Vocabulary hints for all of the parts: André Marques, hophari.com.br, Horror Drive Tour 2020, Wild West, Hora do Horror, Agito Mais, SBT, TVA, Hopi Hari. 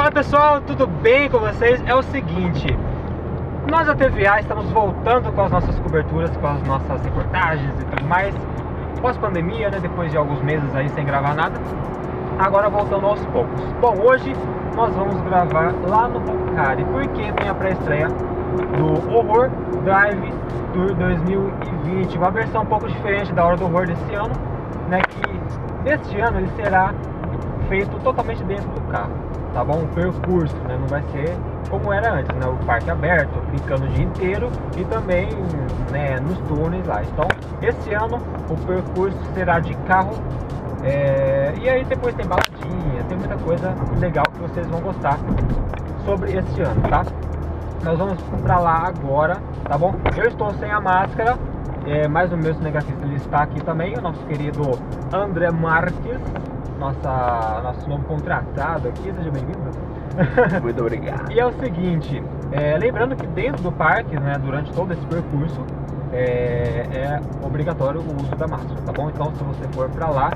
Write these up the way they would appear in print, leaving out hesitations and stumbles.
Fala pessoal, tudo bem com vocês? É o seguinte, nós da TVA estamos voltando com as nossas coberturas, com as nossas reportagens e tudo mais, pós-pandemia, né? Depois de alguns meses aí sem gravar nada, agora voltando aos poucos. Bom, hoje nós vamos gravar lá no Hopi Hari, porque tem a pré-estreia do Horror Drive Tour 2020, uma versão um pouco diferente da Hora do Horror desse ano, né? Que este ano ele será feito totalmente dentro do carro. Tá bom? O percurso, né? Não vai ser como era antes, né? O parque aberto, brincando o dia inteiro e também, né, nos túneis lá. Então, esse ano o percurso será de carro e aí depois tem baladinha, tem muita coisa legal que vocês vão gostar sobre esse ano, tá? Nós vamos pra lá agora, tá bom? Eu estou sem a máscara, mas o meu cinegrafista ele está aqui também, o nosso querido André Marques. Nosso novo contratado aqui, seja bem-vindo. Muito obrigado. E é o seguinte, lembrando que dentro do parque, né, durante todo esse percurso, é obrigatório o uso da máscara, tá bom? Então se você for pra lá,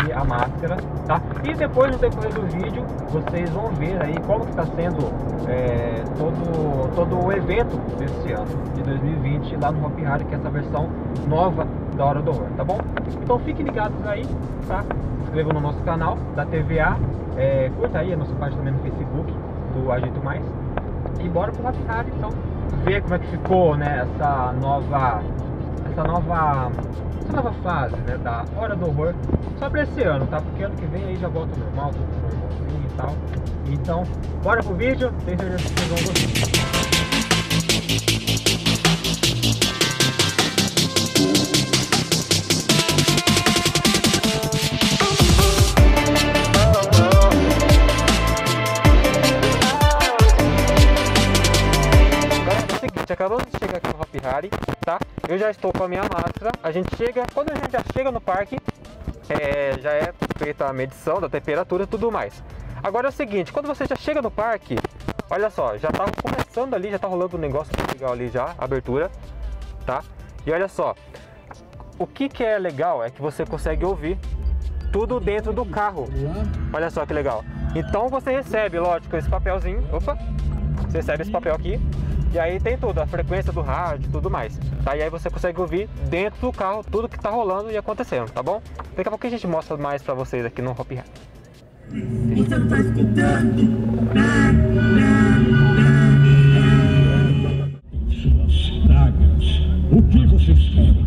use a máscara, tá? E depois, no decorrer do vídeo, vocês vão ver aí como que tá sendo todo o evento desse ano, de 2020, lá no Hopi Hari, que é essa versão nova da Hora do Horror, tá bom? Então fiquem ligados aí, tá? Se inscrevam no nosso canal da TVA, curta aí a nossa página também no Facebook do Agito Mais e bora pro Hopi Hari, então ver como é que ficou, né, essa nova fase, né, da Hora do Horror só pra esse ano, tá? Porque ano que vem aí já volta normal, tudo normalzinho e tal. Então bora pro vídeo, tenho certeza que vocês vão gostar. Acabamos de chegar aqui no Hopi Hari, tá? Eu já estou com a minha máscara. Quando a gente já chega no parque, já é feita a medição da temperatura e tudo mais. Agora é o seguinte, quando você já chega no parque, olha só, já tá começando ali, já tá rolando um negócio legal ali já, abertura, tá? E olha só, o que é legal é que você consegue ouvir tudo dentro do carro. Olha só que legal. Então você recebe, lógico, esse papelzinho, você recebe esse papel aqui. E aí tem tudo, a frequência do rádio e tudo mais, tá? E aí você consegue ouvir dentro do carro tudo que tá rolando e acontecendo, tá bom? Daqui a pouco a gente mostra mais pra vocês aqui no Hopi Hari. Você não tá escutando? Suas pragas, o que vocês querem?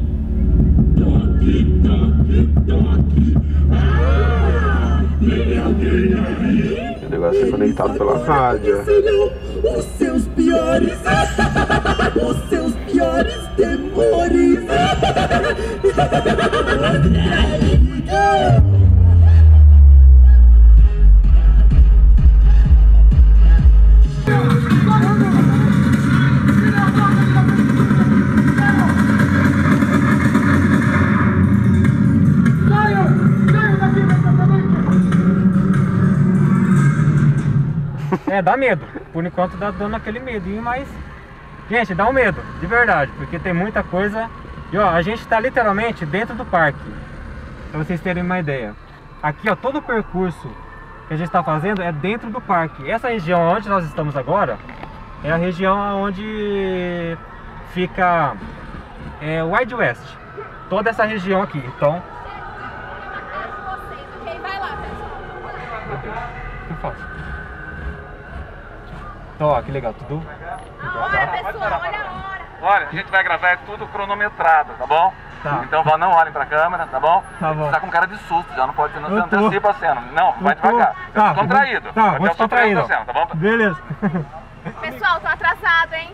Tô aqui, tem alguém aí? O negócio é conectado pela rádio. Os seus piores, os seus piores temores. Dá medo, por enquanto tá dando aquele medinho, mas, gente, dá um medo, de verdade, porque tem muita coisa. E ó, a gente tá literalmente dentro do parque, pra vocês terem uma ideia. Aqui ó, todo o percurso que a gente tá fazendo é dentro do parque. Essa região onde nós estamos agora é a região onde fica Wild West, toda essa região aqui, então... Eu faço. Então, ó, que legal, tudo. Olha a hora. Olha, a gente vai gravar tudo cronometrado, tá bom? Tá. Então não olhem pra câmera, tá bom? Tá bom. Você tá com cara de susto, já não pode ser, não antecipa a cena. Não, vai devagar. Tá, contraído. Tá, vou descontraído. Tá bom? Beleza. Pessoal, tô atrasado, hein?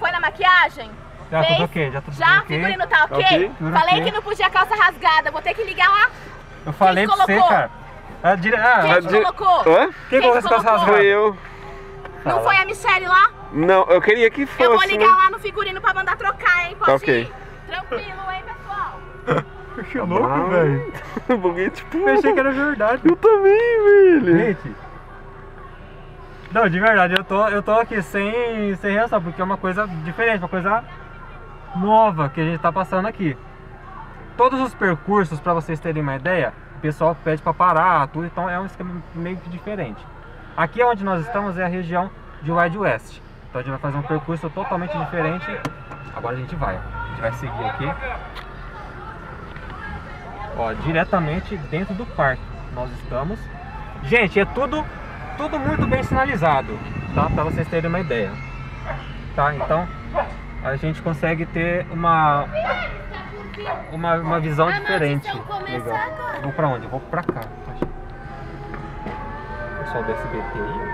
Foi na maquiagem? Já fez? Tudo ok, já tudo ok. Já, o figurino tá ok? Falei que não podia calça rasgada, vou ter que ligar lá. Eu falei pra você, cara. Quem colocou? Hã? Quem colocou essa calça rasgada? Foi eu. Não foi a Michelle lá? Não, eu queria que fosse. Eu vou ligar lá no figurino pra mandar trocar, hein? Pode ir? Tranquilo, hein, pessoal? Que louco, velho. Eu achei que era verdade. Eu também, velho. Gente. Não, de verdade, eu tô aqui sem reação, porque é uma coisa diferente, uma coisa nova que a gente tá passando aqui. Todos os percursos, pra vocês terem uma ideia, o pessoal pede pra parar, tudo, então é um esquema meio que diferente. Aqui onde nós estamos é a região de Wild West. Então a gente vai fazer um percurso totalmente diferente. Agora a gente vai seguir aqui, ó, diretamente dentro do parque nós estamos. Gente, é tudo muito bem sinalizado, tá? Para vocês terem uma ideia, tá? Então a gente consegue ter uma visão diferente. Legal. Vou pra onde? Vou pra cá. O pessoal do SBT aí.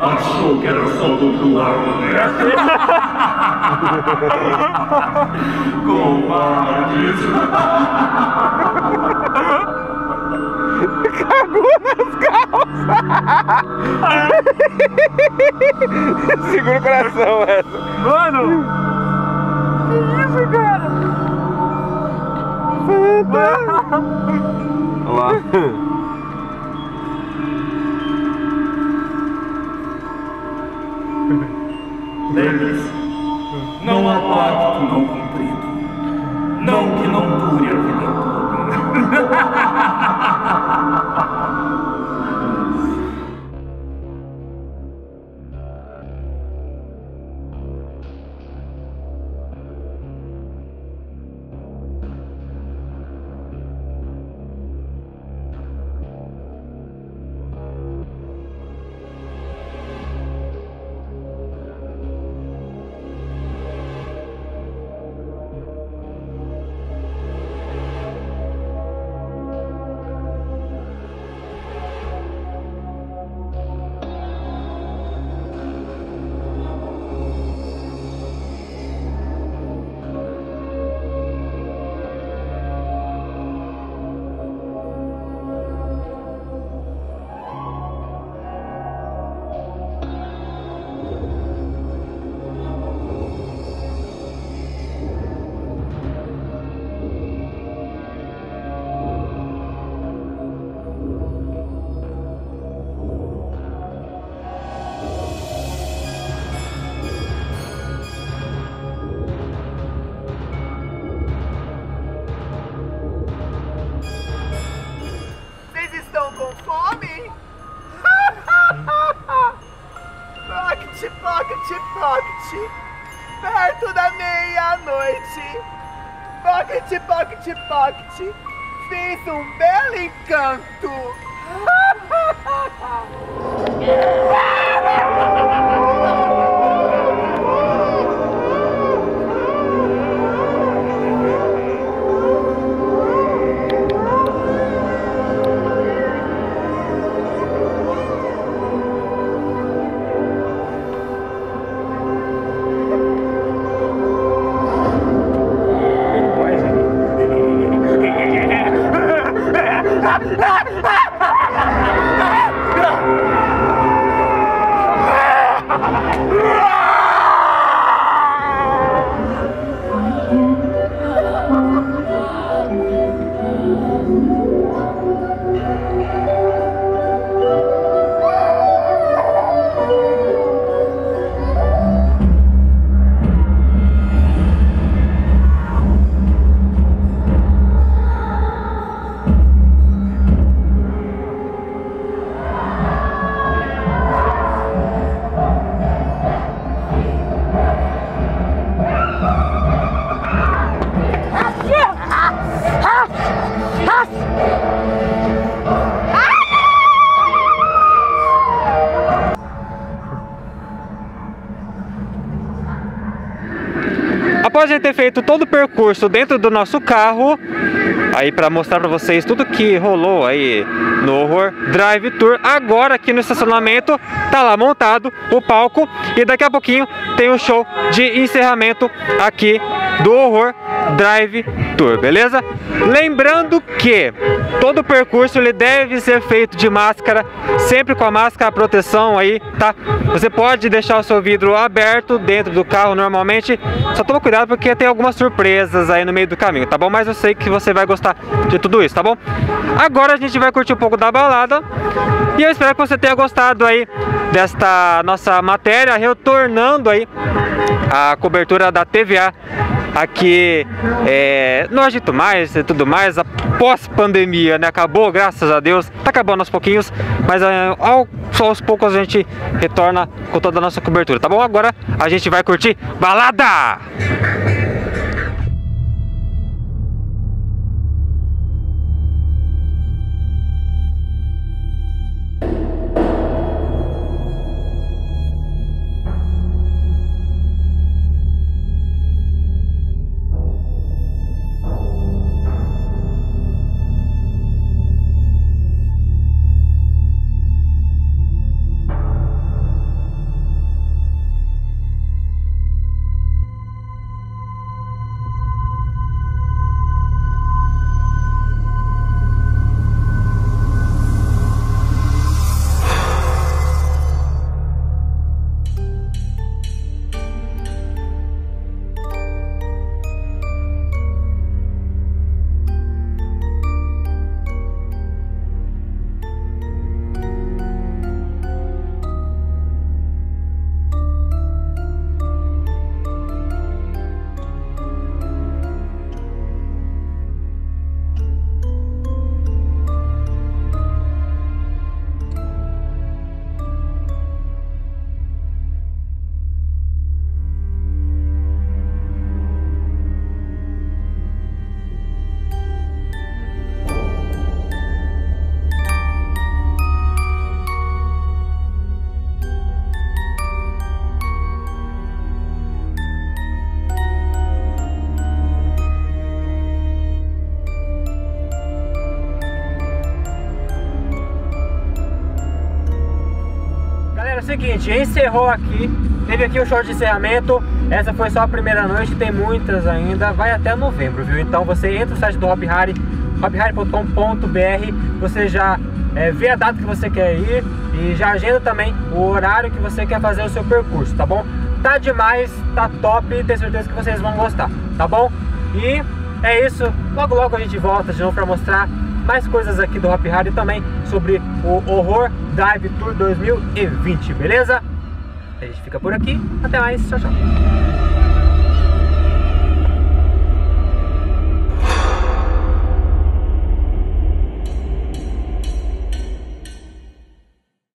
Achou que era só popular, né? Covardes. Cagou nas calças. Segura o coração, essa. Mano! Que isso, cara? Olha lá. Lembre-se, não há pacto não cumprido. Não que não dure a vida toda. Perto da meia-noite, pocket, pocket, pocket, fez um belo encanto. Após de ter feito todo o percurso dentro do nosso carro, aí para mostrar para vocês tudo que rolou aí no Horror Drive Tour, agora aqui no estacionamento tá lá montado o palco e daqui a pouquinho tem um show de encerramento aqui do Horror Drive Tour, beleza? Lembrando que todo o percurso ele deve ser feito de máscara, sempre com a máscara, a proteção aí, tá? Você pode deixar o seu vidro aberto dentro do carro normalmente, só toma cuidado porque tem algumas surpresas aí no meio do caminho, tá bom? Mas eu sei que você vai gostar de tudo isso, tá bom? Agora a gente vai curtir um pouco da balada e eu espero que você tenha gostado aí desta nossa matéria, retornando aí a cobertura da TVA aqui no Agito Mais e tudo mais, após pandemia, né? Acabou, graças a Deus, tá acabando aos pouquinhos, mas só aos poucos a gente retorna com toda a nossa cobertura, tá bom? Agora a gente vai curtir balada! Seguinte, encerrou aqui, teve aqui o show de encerramento, essa foi só a primeira noite, tem muitas ainda, vai até novembro, viu? Então você entra no site do Hopi Hari, hophari.com.br, você já vê a data que você quer ir e já agenda também o horário que você quer fazer o seu percurso, tá bom? Tá demais, tá top, tenho certeza que vocês vão gostar, tá bom? E é isso, logo logo a gente volta de novo pra mostrar mais coisas aqui do Hopi Hari também sobre o Horror Drive Tour 2020, beleza? A gente fica por aqui, até mais, tchau, tchau!